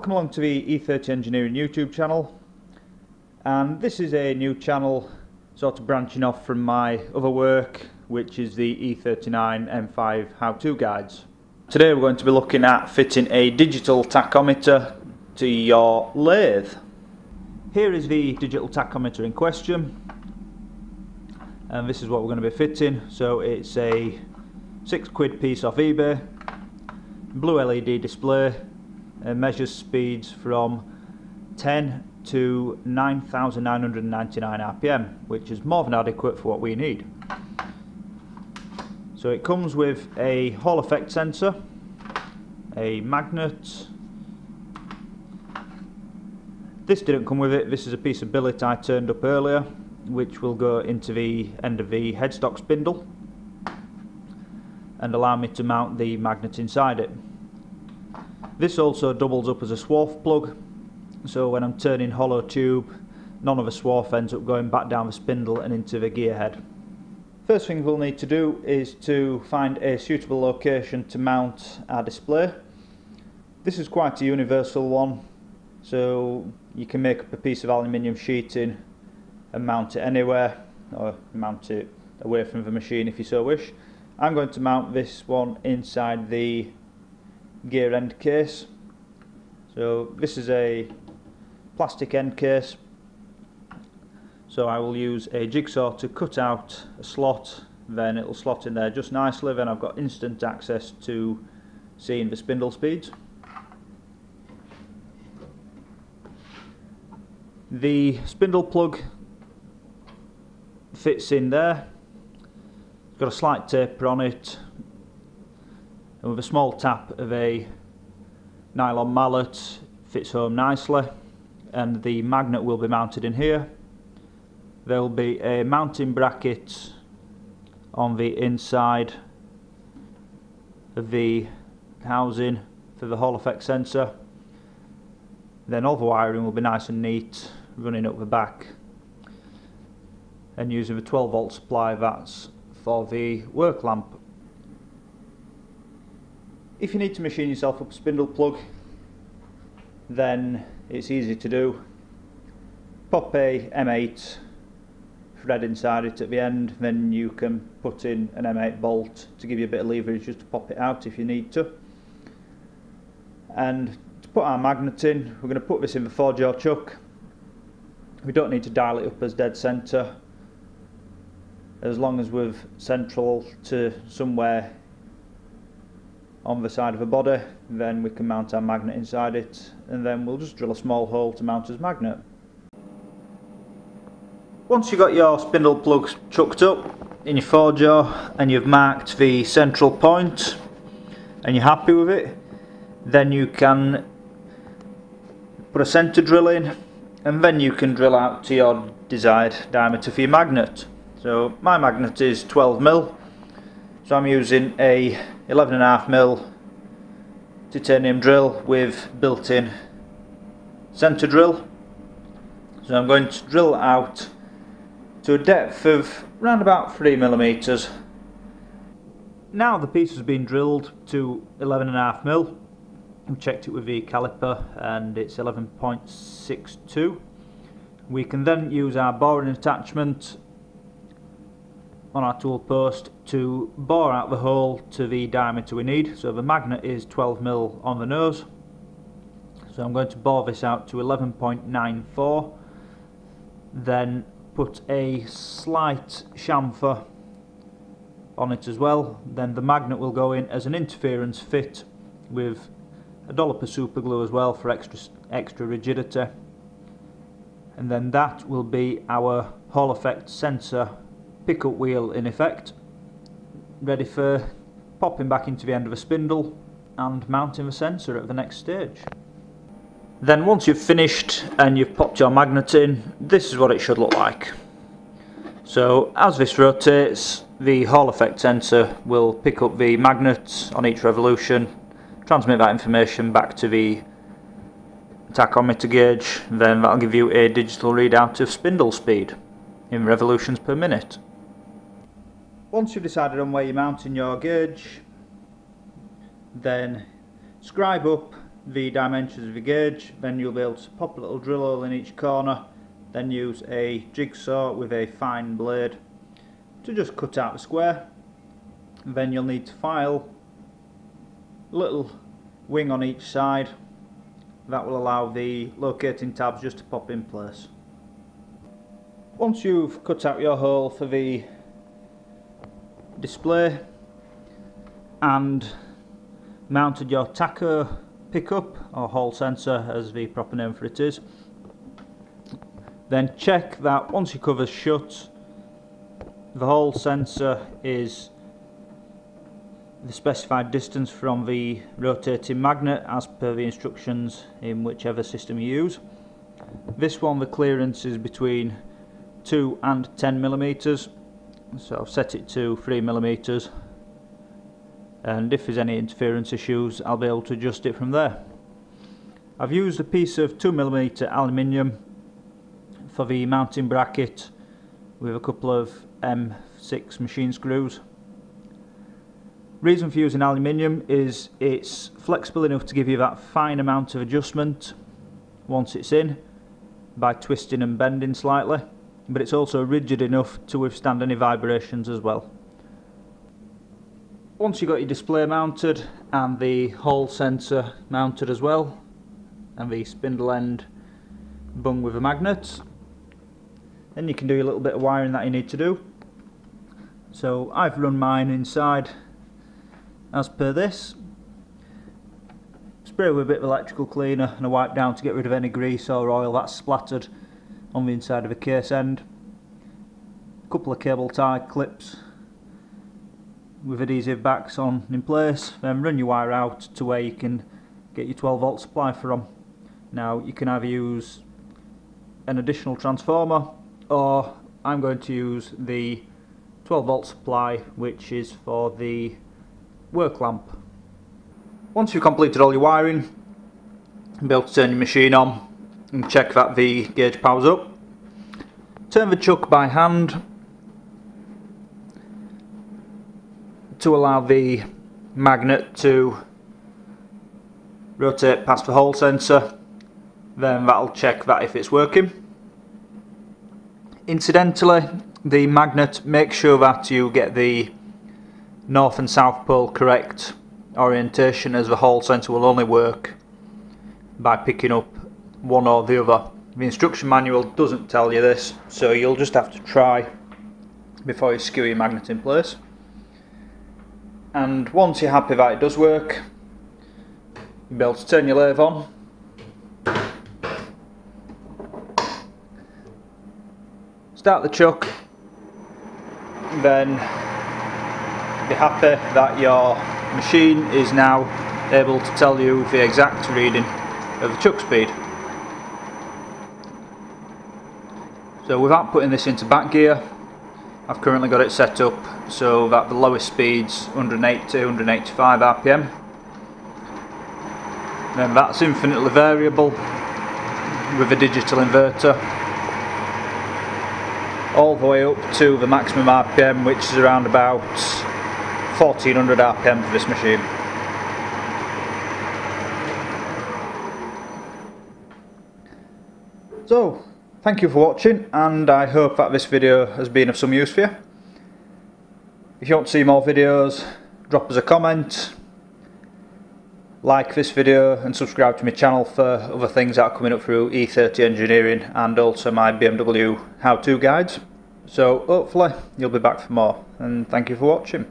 Welcome along to the E30 Engineering YouTube channel, and this is a new channel sort of branching off from my other work, which is the E39 M5 how-to guides. Today we're going to be looking at fitting a digital tachometer to your lathe. Here is the digital tachometer in question, and this is what we're going to be fitting. So it's a £6 piece off eBay, blue LED display, and measures speeds from 10 to 9,999 RPM, which is more than adequate for what we need. So it comes with a Hall effect sensor, a magnet. This didn't come with it, this is a piece of billet I turned up earlier, which will go into the end of the headstock spindle and allow me to mount the magnet inside it. This also doubles up as a swarf plug, so when I'm turning hollow tube, none of the swarf ends up going back down the spindle and into the gear head. First thing we'll need to do is to find a suitable location to mount our display. This is quite a universal one, so you can make up a piece of aluminium sheeting and mount it anywhere, or mount it away from the machine if you so wish. I'm going to mount this one inside the gear end case. So this is a plastic end case, so I will use a jigsaw to cut out a slot, then it'll slot in there just nicely, then I've got instant access to seeing the spindle speeds. The spindle plug fits in there, it's got a slight taper on it, and with a small tap of a nylon mallet fits home nicely, and the magnet will be mounted in here. There will be a mounting bracket on the inside of the housing for the Hall effect sensor, then all the wiring will be nice and neat running up the back, and using the 12 volt supply that's for the work lamp. If you need to machine yourself up a spindle plug, then it's easy to do. Pop a M8 thread inside it at the end, then you can put in an M8 bolt to give you a bit of leverage just to pop it out if you need to. And to put our magnet in, we're going to put this in the 4-jaw chuck. We don't need to dial it up as dead centre, as long as we're central to somewhere on the side of the body, then we can mount our magnet inside it, and then we'll just drill a small hole to mount as magnet. Once you've got your spindle plugs chucked up in your 4-jaw and you've marked the central point and you're happy with it, then you can put a centre drill in, and then you can drill out to your desired diameter for your magnet. So my magnet is 12 mm, so I'm using a 11.5 mm titanium drill with built-in centre drill. So I'm going to drill out to a depth of around about 3 mm. Now the piece has been drilled to 11.5 mm. We checked it with the caliper and it's 11.62. We can then use our boring attachment on our tool post to bore out the hole to the diameter we need. So the magnet is 12 mm on the nose, so I'm going to bore this out to 11.94, then put a slight chamfer on it as well. Then the magnet will go in as an interference fit with a dollop of super glue as well for extra rigidity, and then that will be our Hall effect sensor pickup wheel in effect, ready for popping back into the end of a spindle and mounting the sensor at the next stage. Then once you've finished and you've popped your magnet in, this is what it should look like. So as this rotates, the Hall effect sensor will pick up the magnet on each revolution, transmit that information back to the tachometer gauge, then that'll give you a digital readout of spindle speed in revolutions per minute. Once you've decided on where you're mounting your gauge, then scribe up the dimensions of your gauge, then you'll be able to pop a little drill hole in each corner, then use a jigsaw with a fine blade to just cut out a square. Then you'll need to file a little wing on each side. That will allow the locating tabs just to pop in place. Once you've cut out your hole for the display and mounted your taco pickup, or hall sensor as the proper name for it is, then check that once your cover's shut, the hall sensor is the specified distance from the rotating magnet as per the instructions in whichever system you use. This one, the clearance is between 2 and 10 millimeters, so I've set it to 3 millimeters. And if there's any interference issues, I'll be able to adjust it from there. I've used a piece of 2mm aluminium for the mounting bracket with a couple of M6 machine screws. Reason for using aluminium is it's flexible enough to give you that fine amount of adjustment once it's in by twisting and bending slightly, but it's also rigid enough to withstand any vibrations as well. Once you've got your display mounted and the hall sensor mounted as well, and the spindle end bung with a magnet, then you can do a little bit of wiring that you need to do. So I've run mine inside as per this. Spray with a bit of electrical cleaner and a wipe down to get rid of any grease or oil that's splattered on the inside of the case end. A couple of cable tie clips with adhesive backs on in place, then run your wire out to where you can get your 12 volt supply from. Now you can either use an additional transformer, or I'm going to use the 12 volt supply which is for the work lamp. Once you've completed all your wiring, you'll be able to turn your machine on and check that the gauge powers up. Turn the chuck by hand to allow the magnet to rotate past the hall sensor, then that'll check that if it's working. Incidentally, the magnet, make sure that you get the north and south pole correct orientation, as the hall sensor will only work by picking up one or the other. The instruction manual doesn't tell you this, so you'll just have to try before you skew your magnet in place. And once you're happy that it does work, you'll be able to turn your lathe on, start the chuck, then be happy that your machine is now able to tell you the exact reading of the chuck speed. So without putting this into back gear, I've currently got it set up so that the lowest speed's 180 to 185 RPM. Then that's infinitely variable with a digital inverter, all the way up to the maximum RPM, which is around about 1400 RPM for this machine. So, thank you for watching, and I hope that this video has been of some use for you. If you want to see more videos, drop us a comment, like this video and subscribe to my channel for other things that are coming up through E30 Engineering and also my BMW how-to guides. So hopefully you'll be back for more, and thank you for watching.